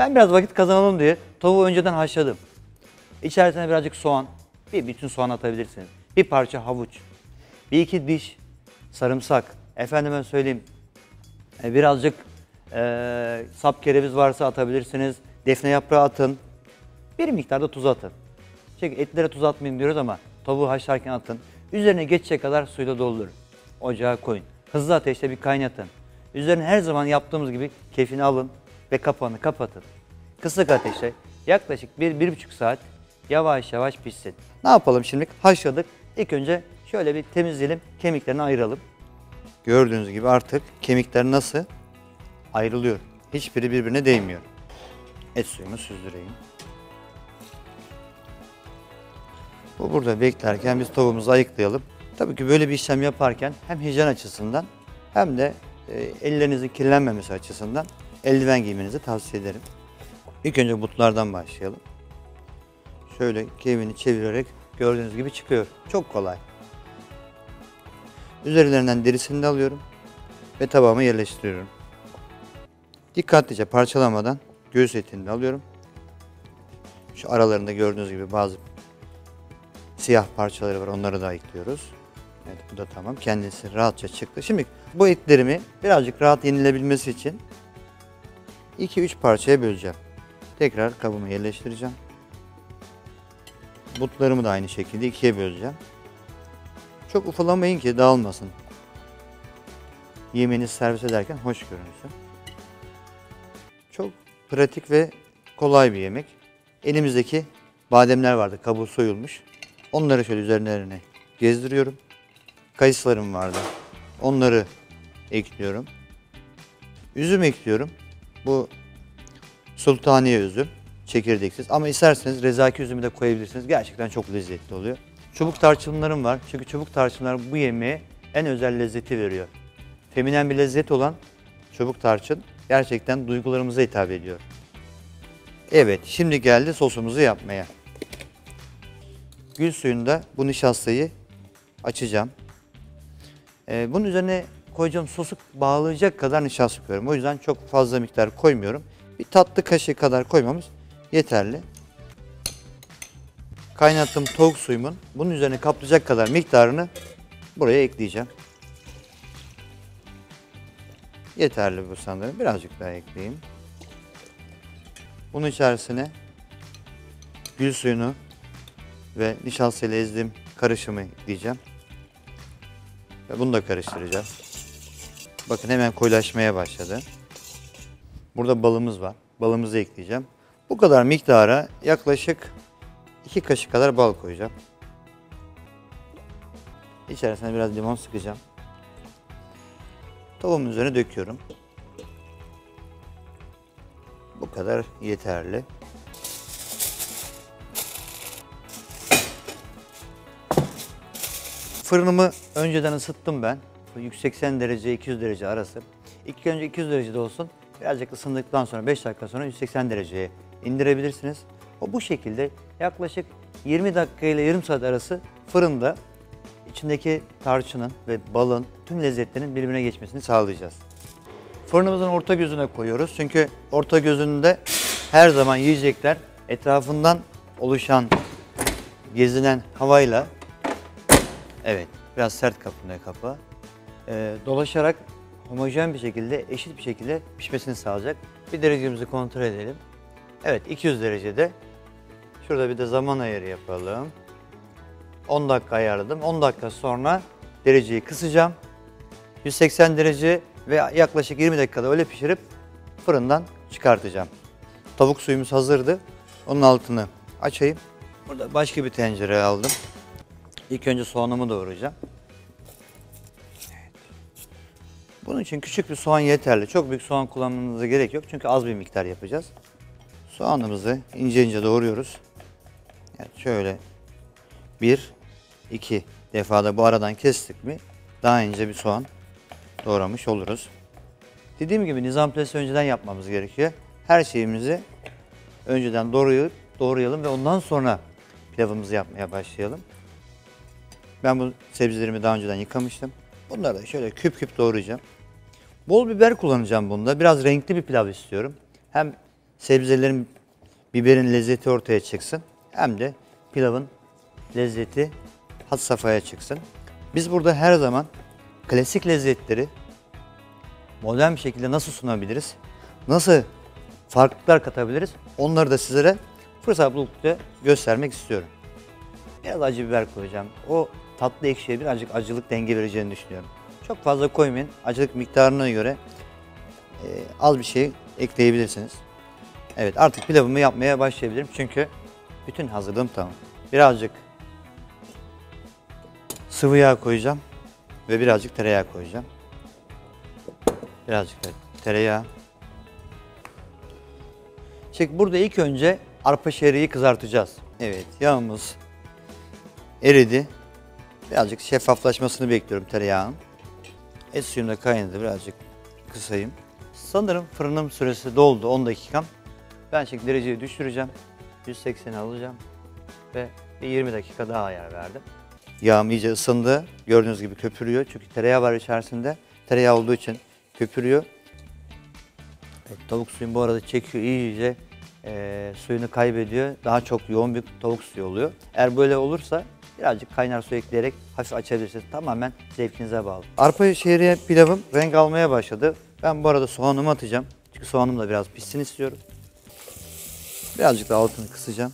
Ben biraz vakit kazanalım diye tavuğu önceden haşladım. İçerisine birazcık soğan, bir bütün soğan atabilirsiniz. Bir parça havuç, bir iki diş sarımsak, efendime söyleyeyim birazcık sap kereviz varsa atabilirsiniz. Defne yaprağı atın. Bir miktarda tuz atın. Çünkü etlere tuz atmayayım diyoruz ama tavuğu haşlarken atın. Üzerine geçecek kadar suyla doldurun. Ocağa koyun. Hızlı ateşte bir kaynatın. Üzerine her zaman yaptığımız gibi kefini alın ve kapağını kapatın. Kısık ateşte yaklaşık 1-1,5 saat yavaş yavaş pişsin. Ne yapalım şimdi? Haşladık. İlk önce şöyle bir temizleyelim. Kemiklerini ayıralım. Gördüğünüz gibi artık kemikler nasıl ayrılıyor. Hiçbiri birbirine değmiyor. Et suyunu süzdüreyim. Bu burada beklerken biz tavuğumuzu ayıklayalım. Tabii ki böyle bir işlem yaparken hem hijyen açısından hem de ellerinizin kirlenmemesi açısından eldiven giymenizi tavsiye ederim. İlk önce butlardan başlayalım. Şöyle kemiğini çevirerek gördüğünüz gibi çıkıyor. Çok kolay. Üzerlerinden derisini de alıyorum ve tabağıma yerleştiriyorum. Dikkatlice parçalamadan göğüs etini de alıyorum. Şu aralarında gördüğünüz gibi bazı siyah parçaları var, onları da ayıklıyoruz. Evet, bu da tamam. Kendisi rahatça çıktı. Şimdi bu etlerimi birazcık rahat yenilebilmesi için 2-3 parçaya böleceğim. Tekrar kabımı yerleştireceğim. Butlarımı da aynı şekilde ikiye böleceğim. Çok ufalamayın ki dağılmasın. Yemeğinizi servis ederken hoş görünsün. Çok pratik ve kolay bir yemek. Elimizdeki bademler vardı, kabuğu soyulmuş. Onları şöyle üzerlerine gezdiriyorum. Kayısılarım vardı. Onları ekliyorum. Üzüm ekliyorum. Bu sultaniye üzüm. Çekirdeksiz. Ama isterseniz rezaki üzümü de koyabilirsiniz. Gerçekten çok lezzetli oluyor. Çubuk tarçınlarım var. Çünkü çubuk tarçınlar bu yemeğe en özel lezzeti veriyor. Feminen bir lezzet olan çubuk tarçın gerçekten duygularımıza hitap ediyor. Evet, şimdi geldi sosumuzu yapmaya. Gül suyunda bu nişastayı açacağım. Bunun üzerine koyacağım sosu bağlayacak kadar nişasta koyuyorum. O yüzden çok fazla miktar koymuyorum. Bir tatlı kaşığı kadar koymamız yeterli. Kaynattığım tavuk suyumun bunun üzerine kaplayacak kadar miktarını buraya ekleyeceğim. Yeterli bu sanırım. Birazcık daha ekleyeyim. Bunun içerisine gül suyunu ve nişasta ile ezdiğim karışımı ekleyeceğim. Ve bunu da karıştıracağım. Bakın hemen koyulaşmaya başladı. Burada balımız var. Balımızı ekleyeceğim. Bu kadar miktara yaklaşık 2 kaşık kadar bal koyacağım. İçerisine biraz limon sıkacağım. Tavuğumun üzerine döküyorum. Bu kadar yeterli. Fırınımı önceden ısıttım ben. 180 derece 200 derece arası. İlk önce 200 derecede olsun. Birazcık ısındıktan sonra 5 dakika sonra 180 dereceye indirebilirsiniz. O bu şekilde yaklaşık 20 dakika ile yarım saat arası fırında içindeki tarçının ve balın tüm lezzetlerinin birbirine geçmesini sağlayacağız. Fırınımızın orta gözüne koyuyoruz. Çünkü orta gözünde her zaman yiyecekler etrafından oluşan gezinen havayla evet biraz sert kapanıyor kapağı. Dolaşarak homojen bir şekilde, eşit bir şekilde pişmesini sağlayacak. Bir derecemizi kontrol edelim. Evet, 200 derecede. Şurada bir de zaman ayarı yapalım. 10 dakika ayarladım. 10 dakika sonra dereceyi kısacağım. 180 derece ve yaklaşık 20 dakikada öyle pişirip fırından çıkartacağım. Tavuk suyumuz hazırdı. Onun altını açayım. Burada başka bir tencereye aldım. İlk önce soğanımı doğrayacağım. Bunun için küçük bir soğan yeterli. Çok büyük soğan kullanmanıza gerek yok. Çünkü az bir miktar yapacağız. Soğanımızı ince ince doğruyoruz. Yani şöyle 1-2 defada bu aradan kestik mi daha ince bir soğan doğramış oluruz. Dediğim gibi nizamplesi önceden yapmamız gerekiyor. Her şeyimizi önceden doğrayalım ve ondan sonra pilavımızı yapmaya başlayalım. Ben bu sebzelerimi daha önceden yıkamıştım. Bunları da şöyle küp küp doğrayacağım. Bol biber kullanacağım bunda. Biraz renkli bir pilav istiyorum. Hem sebzelerin, biberin lezzeti ortaya çıksın. Hem de pilavın lezzeti had safhaya çıksın. Biz burada her zaman klasik lezzetleri modern bir şekilde nasıl sunabiliriz, nasıl farklılıklar katabiliriz, onları da sizlere fırsat buldukça göstermek istiyorum. Biraz acı biber koyacağım. O tatlı ekşiye birazcık acılık denge vereceğini düşünüyorum. Çok fazla koymayın. Acılık miktarına göre az bir şey ekleyebilirsiniz. Evet, artık pilavımı yapmaya başlayabilirim. Çünkü bütün hazırlığım tamam. Birazcık sıvı yağ koyacağım ve birazcık tereyağı koyacağım. Birazcık tereyağı. Şimdi burada ilk önce arpa şehriyi kızartacağız. Evet, yağımız eridi. Birazcık şeffaflaşmasını bekliyorum tereyağının. Et suyumda kaynadı, birazcık kısayım. Sanırım fırınım süresi doldu, 10 dakikam. Ben şimdi dereceyi düşüreceğim. 180'e alacağım ve 20 dakika daha ayar verdim. Yağım iyice ısındı. Gördüğünüz gibi köpürüyor. Çünkü tereyağı var içerisinde. Tereyağı olduğu için köpürüyor. Evet, tavuk suyum bu arada çekiyor iyice. Suyunu kaybediyor. Daha çok yoğun bir tavuk suyu oluyor. Eğer böyle olursa birazcık kaynar su ekleyerek hafif açabilirsiniz. Tamamen zevkinize bağlı. Arpa şehriye pilavım renk almaya başladı. Ben bu arada soğanımı atacağım. Çünkü soğanım da biraz pişsin istiyorum. Birazcık da altını kısacağım.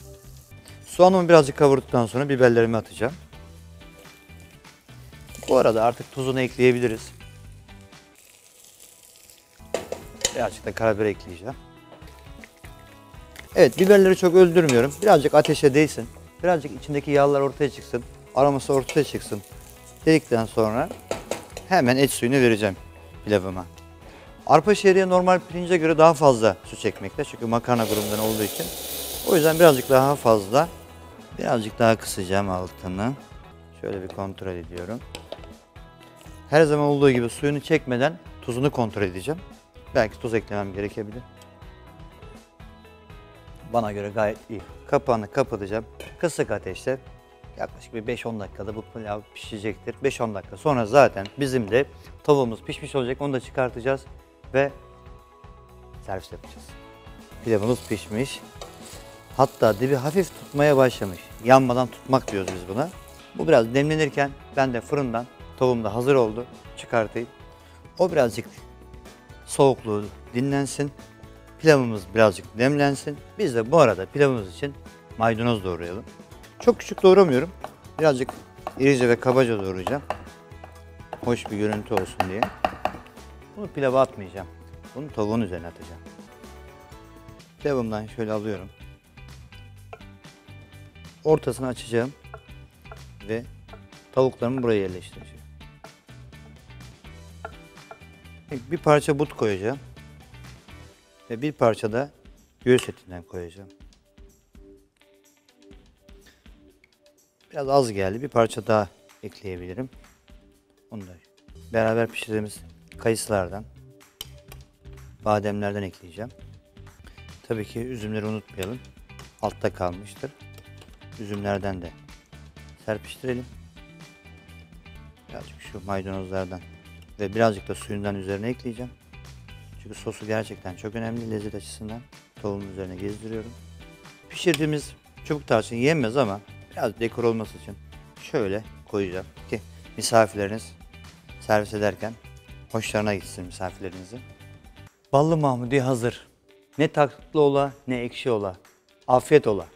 Soğanımı birazcık kavurduktan sonra biberlerimi atacağım. Bu arada artık tuzunu ekleyebiliriz. Birazcık da karabiber ekleyeceğim. Evet, biberleri çok öldürmüyorum. Birazcık ateşe değsin. Birazcık içindeki yağlar ortaya çıksın. Aroması ortaya çıksın. Dedikten sonra hemen et suyunu vereceğim pilavıma. Arpa şehriye normal pirince göre daha fazla su çekmekte. Çünkü makarna grubundan olduğu için. O yüzden birazcık daha fazla. Birazcık daha kısacağım altını. Şöyle bir kontrol ediyorum. Her zaman olduğu gibi suyunu çekmeden tuzunu kontrol edeceğim. Belki tuz eklemem gerekebilir. Bana göre gayet iyi. Kapağını kapatacağım. Kısık ateşte yaklaşık bir 5-10 dakikada bu pilav pişecektir. 5-10 dakika sonra zaten bizim de tavuğumuz pişmiş olacak. Onu da çıkartacağız ve servis yapacağız. Pilavımız pişmiş. Hatta dibi hafif tutmaya başlamış. Yanmadan tutmak diyoruz biz buna. Bu biraz demlenirken ben de fırından tavuğum da hazır oldu. Çıkartayım. O birazcık soğukluğu dinlensin. Pilavımız birazcık demlensin. Biz de bu arada pilavımız için maydanoz doğrayalım. Çok küçük doğramıyorum. Birazcık irice ve kabaca doğrayacağım. Hoş bir görüntü olsun diye. Bunu pilava atmayacağım. Bunu tavuğun üzerine atacağım. Pilavımdan şöyle alıyorum. Ortasını açacağım. Ve tavuklarımı buraya yerleştireceğim. Bir parça but koyacağım. Ve bir parça da göğüs etinden koyacağım. Biraz az geldi. Bir parça daha ekleyebilirim. Onu da beraber pişirdiğimiz kayısılardan, bademlerden ekleyeceğim. Tabii ki üzümleri unutmayalım. Altta kalmıştır. Üzümlerden de serpiştirelim. Birazcık şu maydanozlardan ve birazcık da suyundan üzerine ekleyeceğim. Çünkü sosu gerçekten çok önemli lezzet açısından. Tavuğun üzerine gezdiriyorum. Pişirdiğimiz çubuk tarçın yenmez ama biraz dekor olması için şöyle koyacağım ki misafirleriniz servis ederken hoşlarına gitsin misafirlerinizin. Ballı Mahmudiye hazır. Ne tatlı ola ne ekşi ola. Afiyet ola.